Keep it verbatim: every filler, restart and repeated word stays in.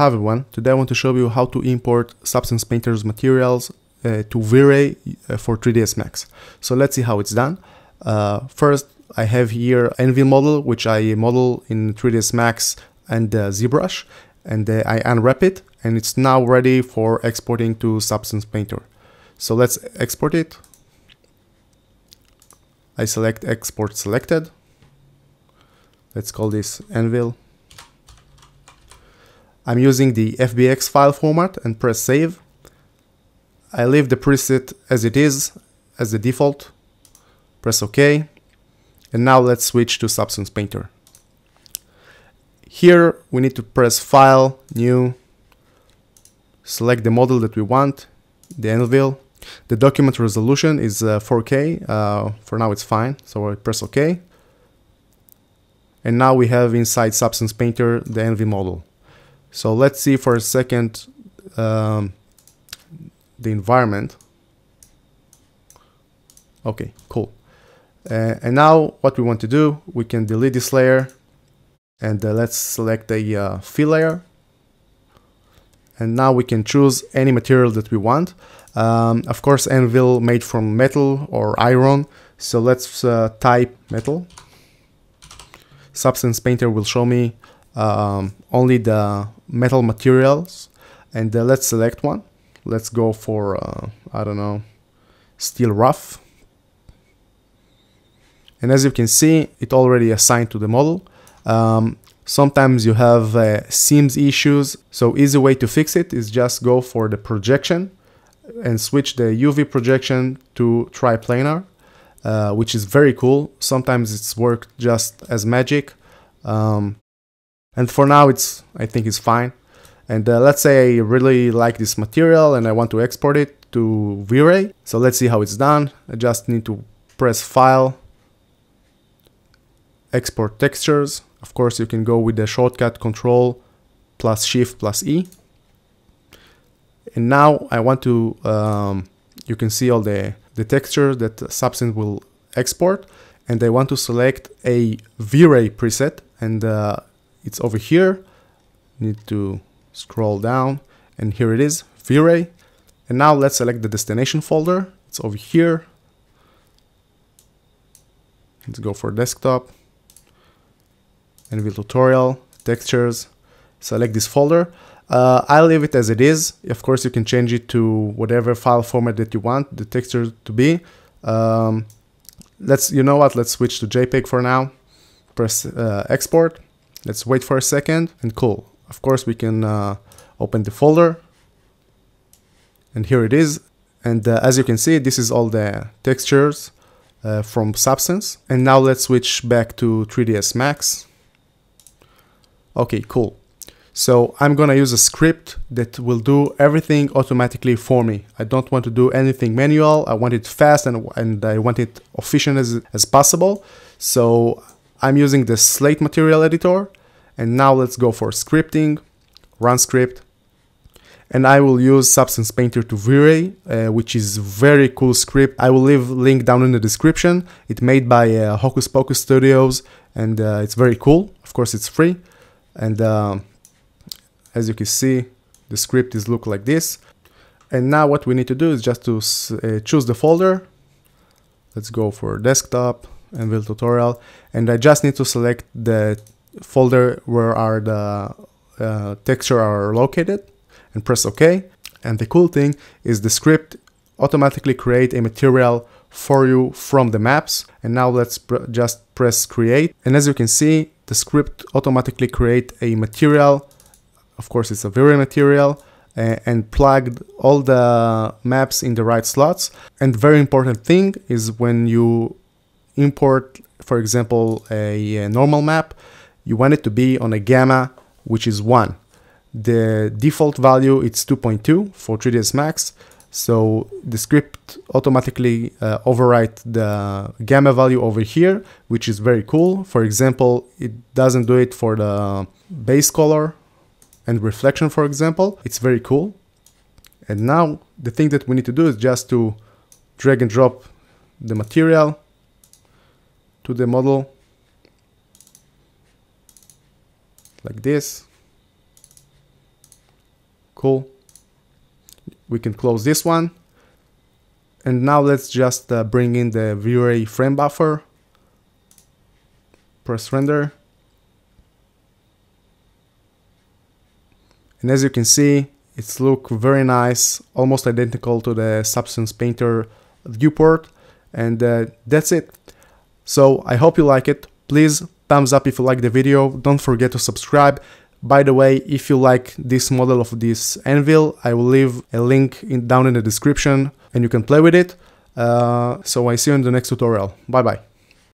Hi everyone, today I want to show you how to import Substance Painter's materials uh, to V-Ray uh, for three D S Max. So let's see how it's done. Uh, first, I have here Anvil model, which I model in three D S Max and uh, ZBrush, and uh, I unwrap it, and it's now ready for exporting to Substance Painter. So let's export it. I select export selected. Let's call this Anvil. I'm using the F B X file format and press save. I leave the preset as it is, as the default. Press OK. And now let's switch to Substance Painter. Here we need to press File, New, select the model that we want, the Anvil. The document resolution is uh, four K. Uh, for now it's fine, so I press OK. And now we have inside Substance Painter the Anvil model. So let's see for a second um, the environment. Okay, cool. Uh, and now what we want to do, we can delete this layer, and uh, let's select a uh, fill layer. And now we can choose any material that we want. Um, of course, Anvil made from metal or iron. So let's uh, type metal. Substance Painter will show me um, only the metal materials, and uh, let's select one. Let's go for uh, I don't know, steel rough. And as you can see, it already assigned to the model. Um, sometimes you have uh, seams issues, so easy way to fix it is just go for the projection and switch the U V projection to triplanar, uh, which is very cool. Sometimes it's worked just as magic. Um, And for now, it's I think it's fine. And uh, let's say I really like this material and I want to export it to V-Ray. So let's see how it's done. I just need to press File, Export Textures. Of course, you can go with the shortcut Control plus Shift plus E. And now I want to, um, you can see all the, the textures that Substance will export. And I want to select a V-Ray preset, and uh, it's over here. Need to scroll down, and here it is, V-Ray. And now let's select the destination folder. It's over here. Let's go for desktop, Anvil tutorial, textures, select this folder. Uh, I'll leave it as it is. Of course, you can change it to whatever file format that you want the texture to be. Um, let's, you know what, let's switch to JPEG for now. Press uh, export. Let's wait for a second, and cool. Of course, we can uh, open the folder, and here it is. And uh, as you can see, this is all the textures uh, from Substance. And now let's switch back to three D S Max. Okay, cool. So I'm gonna use a script that will do everything automatically for me. I don't want to do anything manual. I want it fast, and, and I want it efficient as, as possible. So I'm using the Slate Material Editor, and now let's go for scripting, run script, and I will use Substance Painter to V-Ray, uh, which is very cool script. I will leave link down in the description. It's made by uh, Hocus Pocus Studios, and uh, it's very cool. Of course, it's free, and uh, as you can see, the script is look like this. And now what we need to do is just to uh, choose the folder. Let's go for desktop, Anvil tutorial, and I just need to select the folder where are the uh, texture are located, and press OK. And the cool thing is the script automatically create a material for you from the maps. And now let's pr just press create, and as you can see, the script automatically create a material. Of course, it's a V-Ray material, and plugged all the maps in the right slots. And very important thing is when you import, for example, a, a normal map, you want it to be on a gamma, which is one. The default value it's two point two for three D S Max, so the script automatically uh, overwrite the gamma value over here, which is very cool. For example, it doesn't do it for the base color and reflection, for example. It's very cool. And now the thing that we need to do is just to drag and drop the material to the model like this, Cool. We can close this one. And now let's just uh, bring in the V-Ray frame buffer. Press render. And as you can see, it's look very nice, almost identical to the Substance Painter viewport. And uh, that's it. So I hope you like it. Please thumbs up if you like the video. Don't forget to subscribe. By the way, if you like this model of this anvil, I will leave a link in, down in the description and you can play with it. Uh, so I see you in the next tutorial. Bye bye.